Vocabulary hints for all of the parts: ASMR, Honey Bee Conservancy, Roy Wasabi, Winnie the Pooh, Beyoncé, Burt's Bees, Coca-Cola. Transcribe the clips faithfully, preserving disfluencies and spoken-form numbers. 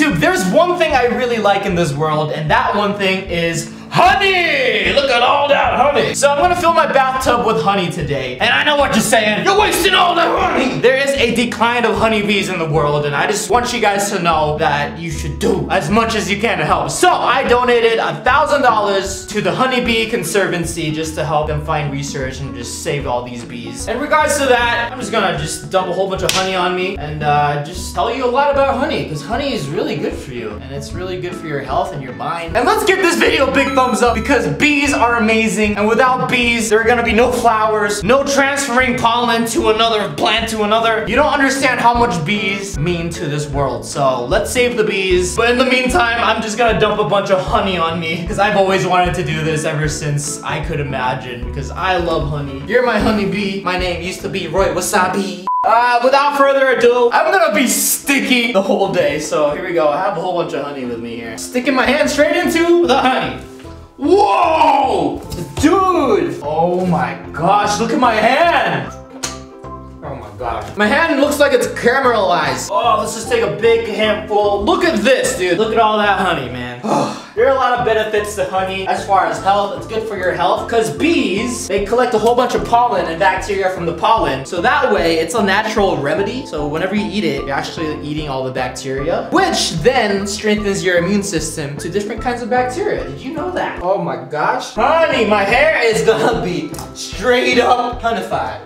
YouTube, there's one thing I really like in this world, and that one thing is honey! Look at all that honey! So I'm gonna fill my bathtub with honey today. And I know what you're saying, you're wasting all that honey! There is a decline of honeybees in the world, and I just want you guys to know that you should do as much as you can to help. So I donated a thousand dollars to the Honey Bee Conservancy just to help them find research and just save all these bees. In regards to that, I'm just gonna just dump a whole bunch of honey on me and uh, just tell you a lot about honey, because honey is really good for you, and it's really good for your health and your mind. And let's get this video big thumbs up, because bees are amazing, and without bees there are gonna be no flowers, no transferring pollen to another plant to another. You don't understand how much bees mean to this world, so let's save the bees. But in the meantime, I'm just gonna dump a bunch of honey on me, because I've always wanted to do this ever since I could imagine, because I love honey. You're my honey bee. My name used to be Roy Wasabi. Uh, without further ado, I'm gonna be sticky the whole day, so here we go. I have a whole bunch of honey with me here. Sticking my hand straight into the honey. Whoa! Dude! Oh my gosh, look at my hand! Oh my gosh. My hand looks like it's caramelized. Oh, let's just take a big handful. Look at this, dude. Look at all that honey, man. There are a lot of benefits to honey as far as health. It's good for your health, because bees, they collect a whole bunch of pollen and bacteria from the pollen. So that way, it's a natural remedy. So whenever you eat it, you're actually eating all the bacteria, which then strengthens your immune system to different kinds of bacteria. Did you know that? Oh my gosh. Honey, my hair is gonna be straight up honeyfied.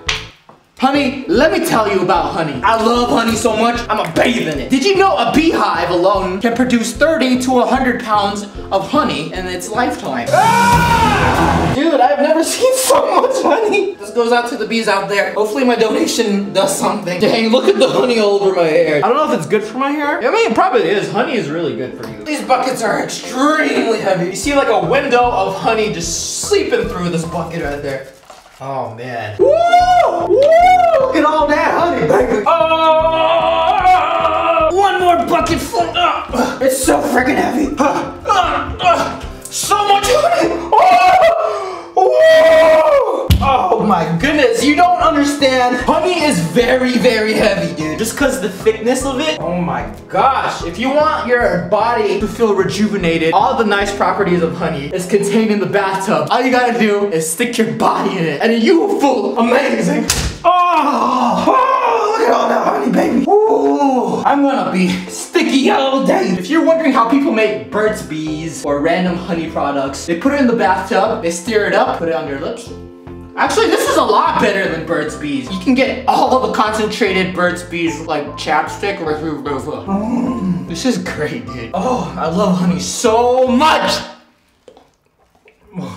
Honey, let me tell you about honey. I love honey so much, I'm a bathe in it. Did you know a beehive alone can produce thirty to one hundred pounds of honey in its lifetime? Ah! Dude, I've never seen so much honey. This goes out to the bees out there. Hopefully my donation does something. Dang, look at the honey all over my hair. I don't know if it's good for my hair. I mean, it probably is. Honey is really good for you. These buckets are extremely heavy. You see like a window of honey just sleeping through this bucket right there. Oh man. Woo! Woo! Look at all that honey, baby. Oh! One more bucket full. It's so freaking heavy. So much honey. Oh! Oh my goodness. You don't understand. Honey is very, very heavy, dude. Just because the thickness of it. Oh my gosh. If you want your body to feel rejuvenated, all the nice properties of honey is contained in the bathtub. All you gotta do is stick your body in it, and you will feel amazing. Oh, oh, look at all that honey, baby. Ooh, I'm gonna be sticky all day. If you're wondering how people make Burt's Bees or random honey products, they put it in the bathtub, they stir it up, put it on their lips. Actually, this is a lot better than Burt's Bees. You can get all of the concentrated Burt's Bees like chapstick or through mm, this is great, dude. Oh, I love honey so much.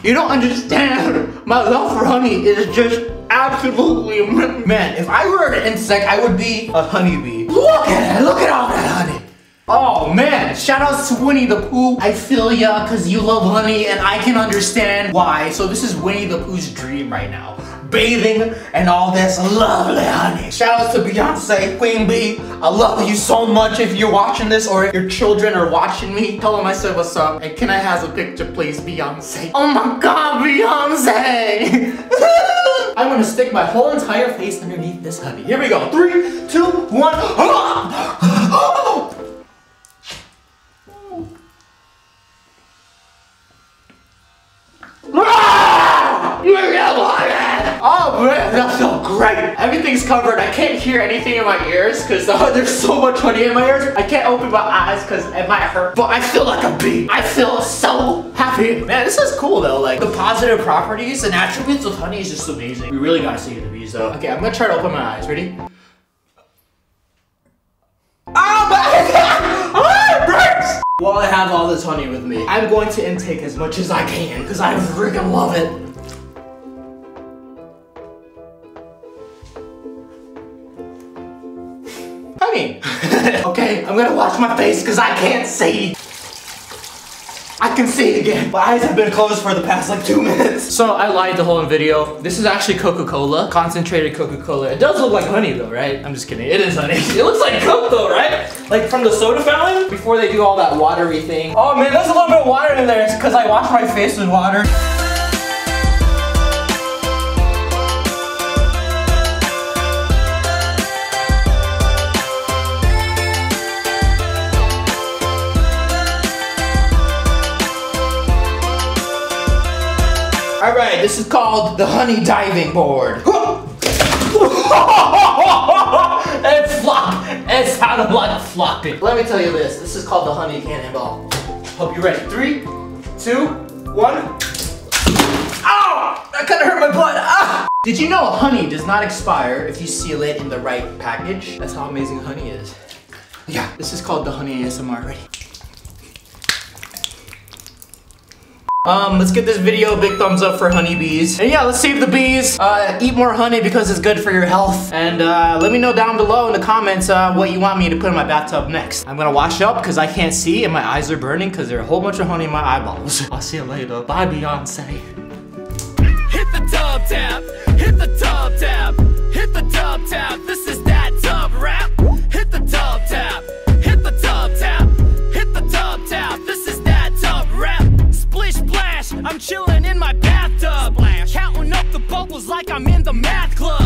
You don't understand. My love for honey is just absolutely... Man, if I were an insect, I would be a honeybee. Look at it. Look at all that honey. Oh man, shout out to Winnie the Pooh. I feel ya, cause you love honey and I can understand why. So this is Winnie the Pooh's dream right now. Bathing and all this lovely honey. Shout out to Beyonce, Queen Bee. I love you so much. If you're watching this or if your children are watching me, tell them I said what's up. And can I have a picture please, Beyonce? Oh my god, Beyonce! I'm gonna stick my whole entire face underneath this honey. Here we go, three, two, one. Oh man, that's so great. Everything's covered. I can't hear anything in my ears because oh, there's so much honey in my ears. I can't open my eyes because it might hurt. But I feel like a bee. I feel so happy. Man, this is cool though. Like the positive properties and attributes of honey is just amazing. We really gotta see the bees though. Okay, I'm gonna try to open my eyes. Ready? Oh my god! Oh, it burns! While I have all this honey with me, I'm going to intake as much as I can because I freaking love it. Okay, I'm gonna wash my face because I can't see. I can see again. My eyes have been closed for the past like two minutes. So I lied the whole video. This is actually Coca-Cola, concentrated Coca-Cola. It does look like honey though, right? I'm just kidding. It is honey. It looks like Coke though, right? Like from the soda fountain before they do all that watery thing. Oh man, there's a little bit of water in there. It's because I washed my face with water. This is called the honey diving board. And flop. It's how to like flop it. Let me tell you this. This is called the honey cannonball. Hope you're ready. Three, two, one. Ow! That kind of hurt my butt. Ah! Did you know honey does not expire if you seal it in the right package? That's how amazing honey is. Yeah, this is called the honey A S M R. Ready? Um, let's give this video a big thumbs up for honeybees. And yeah, let's save the bees. Uh, eat more honey because it's good for your health. And uh, let me know down below in the comments uh, what you want me to put in my bathtub next. I'm gonna wash up because I can't see and my eyes are burning because there's a whole bunch of honey in my eyeballs. I'll see you later. Bye, Beyonce. Hit the tub tap. Hit the tub tap. Hit the tub tap. This is that tub rap. Hit the tub tap. Hit the tub tap. Hit the tub tap. This is that tub rap. Splish splash, I'm chilling in my bathtub. Counting up the bubbles like I'm in the math club.